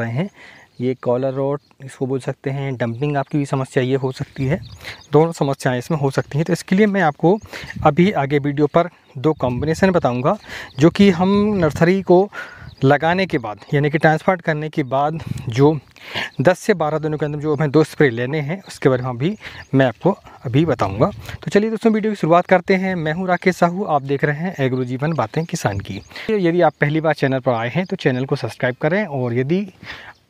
रहे हैं। ये कॉलर रोड इसको बोल सकते हैं, डंपिंग आपकी भी समस्या ये हो सकती है, दोनों समस्याएं इसमें हो सकती हैं। तो इसके लिए मैं आपको अभी आगे वीडियो पर दो कॉम्बिनेशन बताऊंगा जो कि हम नर्सरी को लगाने के बाद यानी कि ट्रांसप्लांट करने के बाद जो 10 से 12 दिनों के अंदर जो हमें दो स्प्रे लेने हैं उसके बारे में भी मैं आपको अभी बताऊंगा। तो चलिए दोस्तों वीडियो की शुरुआत करते हैं। मैं हूं राकेश साहू, आप देख रहे हैं एग्रोजीवन बातें किसान की। यदि आप पहली बार चैनल पर आए हैं तो चैनल को सब्सक्राइब करें और यदि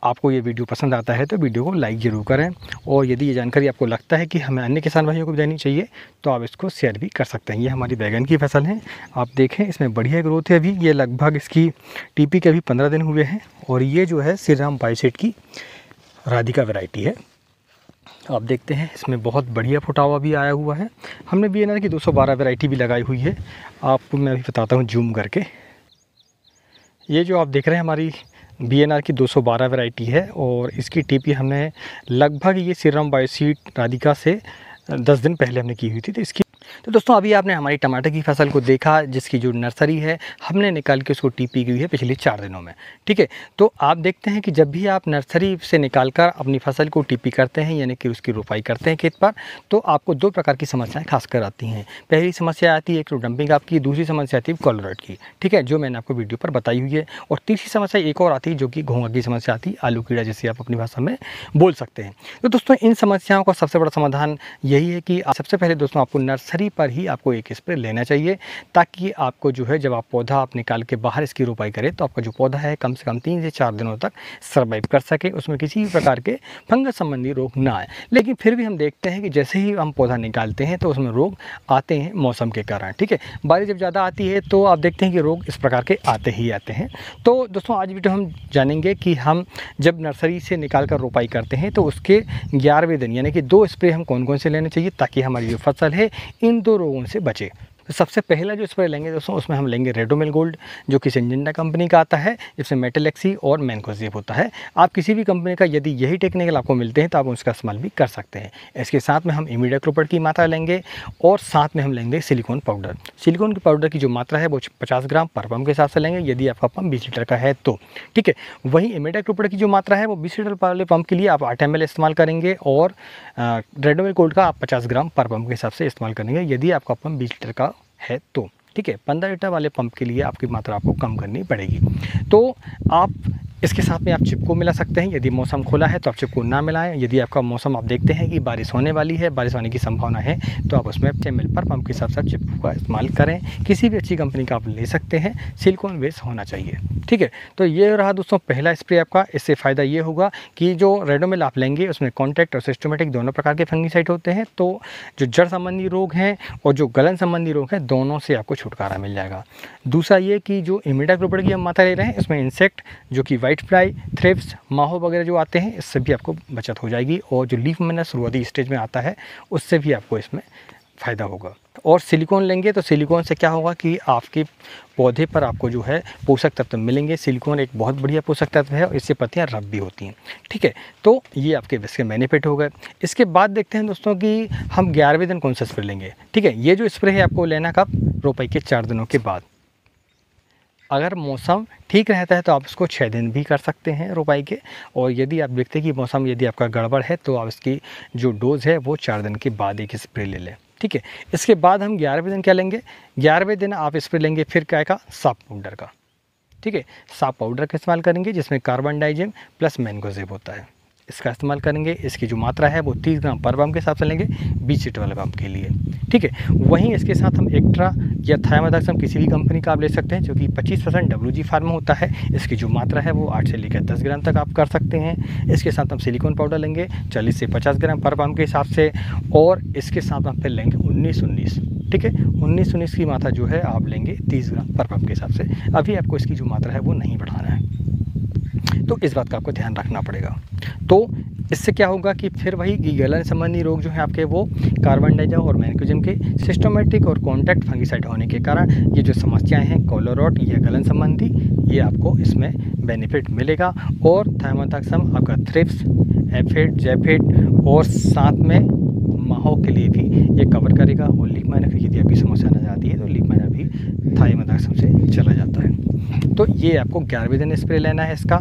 आपको ये वीडियो पसंद आता है तो वीडियो को लाइक ज़रूर करें और यदि ये जानकारी आपको लगता है कि हमें अन्य किसान भाइयों को भी देनी चाहिए तो आप इसको शेयर भी कर सकते हैं। ये हमारी बैगन की फसल है, आप देखें इसमें बढ़िया ग्रोथ है। अभी ये लगभग इसकी टीपी के अभी 15 दिन हुए हैं और ये जो है श्री राम बाई सेट की राधिका वैरायटी है। आप देखते हैं इसमें बहुत बढ़िया फुटावा भी आया हुआ है। हमने BNR की 212 वैरायटी भी लगाई हुई है। आपको मैं अभी बताता हूँ जूम करके। ये जो आप देख रहे हैं हमारी BNR की 212 वैरायटी है और इसकी टीपी हमने लगभग ये सिरम बायोसीट राधिका से 10 दिन पहले हमने की हुई थी। तो इसकी तो दोस्तों अभी आपने हमारी टमाटर की फसल को देखा जिसकी जो नर्सरी है हमने निकाल के उसको टीपी की हुई है पिछले 4 दिनों में, ठीक है। तो आप देखते हैं कि जब भी आप नर्सरी से निकालकर अपनी फसल को टीपी करते हैं यानी कि उसकी रोपाई करते हैं खेत पर तो आपको दो प्रकार की समस्याएं खासकर आती हैं। पहली समस्या आती है एक तो डंपिंग आपकी, दूसरी समस्या आती है कॉलरॉइड की, ठीक है, जो मैंने आपको वीडियो पर बताई हुई है। और तीसरी समस्या एक और आती है जो कि घोंघा की समस्या आती है, आलू कीड़ा जैसे आप अपनी भाषा में बोल सकते हैं। तो दोस्तों इन समस्याओं का सबसे बड़ा समाधान यही है कि सबसे पहले दोस्तों आपको नर्सरी पर ही आपको एक स्प्रे लेना चाहिए ताकि आपको जो है जब आप पौधा आप निकाल के बाहर इसकी रोपाई करें तो आपका जो पौधा है कम से कम 3 से 4 दिनों तक सर्वाइव कर सके, उसमें किसी भी प्रकार के फंगस संबंधी रोग ना आए। लेकिन फिर भी हम देखते हैं कि जैसे ही हम पौधा निकालते हैं तो उसमें रोग आते हैं मौसम के कारण, ठीक है। बारिश जब ज़्यादा आती है तो आप देखते हैं कि रोग इस प्रकार के आते ही आते हैं। तो दोस्तों आज वीडियो हम जानेंगे कि हम जब नर्सरी से निकाल कर रोपाई करते हैं तो उसके 11वें दिन यानी कि 2 स्प्रे हम कौन कौन से लेने चाहिए ताकि हमारी जो फसल है इन 2 रोगों से बचे। तो सबसे पहला जो स्प्रे लेंगे दोस्तों उसमें हम लेंगे रिडोमिल गोल्ड जो कि सिंजेंटा कंपनी का आता है, जिसमें मेटलेक्सी और मैनकोजेब होता है। आप किसी भी कंपनी का यदि यही टेक्निकल आपको मिलते हैं तो आप उसका इस्तेमाल भी कर सकते हैं। इसके साथ में हम इमिडाक्लोप्रिड की मात्रा लेंगे और साथ में हम लेंगे सिलिकोन पाउडर। सिलिकोन के पाउडर की जो मात्रा है वो 50 ग्राम पर पम्प के हिसाब से लेंगे यदि आपका पम्प 20 लीटर का है तो, ठीक है। वहीं इमिडाक्लोप्रिड की जो मात्रा है वो 20 लीटर वाले पम्प के लिए आप 8 ml इस्तेमाल करेंगे और रिडोमिल गोल्ड का आप 50 ग्राम पर पम्प के हिसाब से इस्तेमाल करेंगे यदि आपका पम्प 20 लीटर का है तो, ठीक है। 15 लीटर वाले पंप के लिए आपकी मात्रा आपको कम करनी पड़ेगी। तो आप इसके साथ में आप चिपकू मिला सकते हैं। यदि मौसम खुला है तो आप चिपकू ना मिलाएं। यदि आपका मौसम आप देखते हैं कि बारिश होने वाली है, बारिश होने की संभावना है तो आप उसमें 10 ml पर पंप के हिसाब से चिपकू का इस्तेमाल करें। किसी भी अच्छी कंपनी का आप ले सकते हैं, सिलिकॉन बेस होना चाहिए, ठीक है। तो ये रहा दोस्तों पहला स्प्रे आपका। इससे फ़ायदा ये होगा कि जो रिडोमिल आप लेंगे उसमें कॉन्ट्रैक्ट और सिस्टमेटिक दोनों प्रकार के फंगीसाइड होते हैं तो जो जड़ संबंधी रोग हैं और जो गलन संबंधी रोग हैं दोनों से आपको छुटकारा मिल जाएगा। दूसरा ये कि जो इमिडाक्लोप्रिड की हम मात्रा ले रहे हैं उसमें इंसेक्ट जो कि वाइट फ्लाई, थ्रिप्स, माहो वगैरह जो आते हैं इससे भी आपको बचत हो जाएगी और जो लीफ मना शुरुआती स्टेज में आता है उससे भी आपको इसमें फ़ायदा होगा। और सिलिकॉन लेंगे तो सिलिकॉन से क्या होगा कि आपके पौधे पर आपको जो है पोषक तत्व मिलेंगे। सिलिकॉन एक बहुत बढ़िया पोषक तत्व है और इससे पत्तियाँ रब भी होती हैं, ठीक है। तो ये आपके इसके बेनिफिट हो गए। इसके बाद देखते हैं दोस्तों कि हम 11वें दिन कौन सा स्प्रे लेंगे, ठीक है। ये जो स्प्रे है आपको लेना कब, रोपाई के 4 दिनों के बाद। अगर मौसम ठीक रहता है तो आप इसको 6 दिन भी कर सकते हैं रोपाई के, और यदि आप देखते हैं कि मौसम यदि आपका गड़बड़ है तो आप इसकी जो डोज़ है वो 4 दिन के बाद एक स्प्रे ले लें, ठीक है। इसके बाद हम 11वें दिन क्या लेंगे, 11वें दिन आप स्प्रे लेंगे फिर क्या का, साफ पाउडर का, ठीक है। साफ पाउडर का इस्तेमाल करेंगे जिसमें कार्बेन्डाजिम प्लस मैनकोजेब होता है, इसका इस्तेमाल करेंगे। इसकी जो मात्रा है वो 30 ग्राम पर बम के हिसाब से लेंगे 20 लीटर वाले बम के लिए, ठीक है। वहीं इसके साथ हम एक्ट्रा या थायामेथोक्सम किसी भी कंपनी का आप ले सकते हैं जो कि 25% WG फार्म होता है। इसकी जो मात्रा है वो 8 से लेकर 10 ग्राम तक आप कर सकते हैं। इसके साथ हम सिलिकॉन पाउडर लेंगे 40 से 50 ग्राम पर बम के हिसाब से और इसके साथ हम फिर लेंगे 19-19, ठीक है। 19-19 की मात्रा जो है आप लेंगे 30 ग्राम पर बम के हिसाब से। अभी आपको इसकी जो मात्रा है वो नहीं बढ़ाना है तो इस बात का आपको ध्यान रखना पड़ेगा। तो इससे क्या होगा कि फिर वही गलन संबंधी रोग जो है आपके वो कार्बेन्डाजिम और मैनकोजेब के सिस्टमेटिक और कॉन्टैक्ट फंगीसाइड होने के कारण ये जो समस्याएं हैं कॉलरॉट या गलन संबंधी ये आपको इसमें बेनिफिट मिलेगा। और थायामेथोक्सम आपका थ्रिप्स, एफिड, जैफिड और साथ में माहो के लिए भी ये कवर करेगा। और लीफ माइनर की यदि आपकी समस्या नजर आती है तो लीफ माइनर भी भी थायामेथोक्सम से चला जाता है। तो ये आपको 11वें दिन स्प्रे लेना है इसका।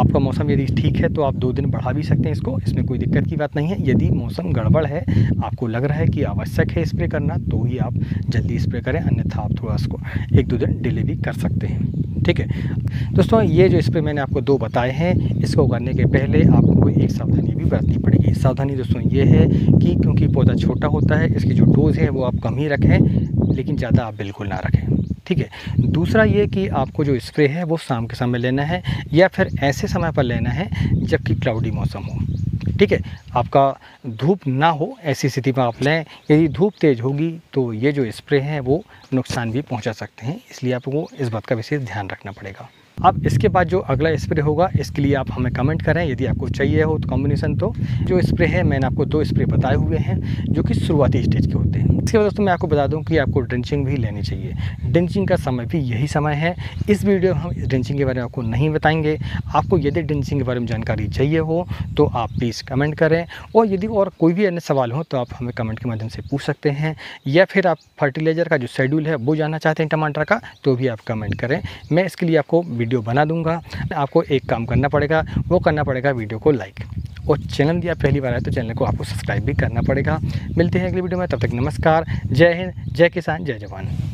आपका मौसम यदि ठीक है तो आप 2 दिन बढ़ा भी सकते हैं इसको, इसमें कोई दिक्कत की बात नहीं है। यदि मौसम गड़बड़ है, आपको लग रहा है कि आवश्यक है स्प्रे करना, तो ही आप जल्दी स्प्रे करें, अन्यथा आप थोड़ा इसको 1-2 दिन डिले भी कर सकते हैं। ठीक है दोस्तों, ये जो स्प्रे मैंने आपको 2 बताए हैं, इसको करने के पहले आपको एक सावधानी भी बरतनी पड़ेगी। सावधानी दोस्तों ये है कि क्योंकि पौधा छोटा होता है, इसकी जो डोज है वो आप कम ही रखें, लेकिन ज़्यादा आप बिल्कुल ना रखें। ठीक है, दूसरा ये कि आपको जो स्प्रे है वो शाम के समय लेना है या फिर ऐसे समय पर लेना है जबकि क्लाउडी मौसम हो। ठीक है, आपका धूप ना हो, ऐसी स्थिति में आप लें। यदि धूप तेज़ होगी तो ये जो स्प्रे हैं वो नुकसान भी पहुंचा सकते हैं, इसलिए आपको इस बात का विशेष ध्यान रखना पड़ेगा। अब इसके बाद जो अगला स्प्रे होगा इसके लिए आप हमें कमेंट करें यदि आपको चाहिए हो तो कॉम्बिनेशन। तो जो स्प्रे है मैंने आपको 2 स्प्रे बताए हुए हैं जो कि शुरुआती स्टेज के होते हैं। इसके बाद दोस्तों मैं आपको बता दूं कि आपको ड्रिंचिंग भी लेनी चाहिए। ड्रिंचिंग का समय भी यही समय है। इस वीडियो में हम ड्रिंचिंग के बारे में आपको नहीं बताएंगे। आपको यदि ड्रिंचिंग के बारे में जानकारी चाहिए हो तो आप प्लीज़ कमेंट करें, और यदि और कोई भी अन्य सवाल हो तो आप हमें कमेंट के माध्यम से पूछ सकते हैं, या फिर आप फर्टिलाइज़र का जो शेड्यूल है वो जानना चाहते हैं टमाटर का, तो भी आप कमेंट करें। मैं इसके लिए आपको वीडियो बना दूंगा। आपको एक काम करना पड़ेगा, वो करना पड़ेगा वीडियो को लाइक, और चैनल भी आप पहली बार आए तो चैनल को आपको सब्सक्राइब भी करना पड़ेगा। मिलते हैं अगली वीडियो में, तब तक नमस्कार, जय हिंद, जय किसान, जय जवान।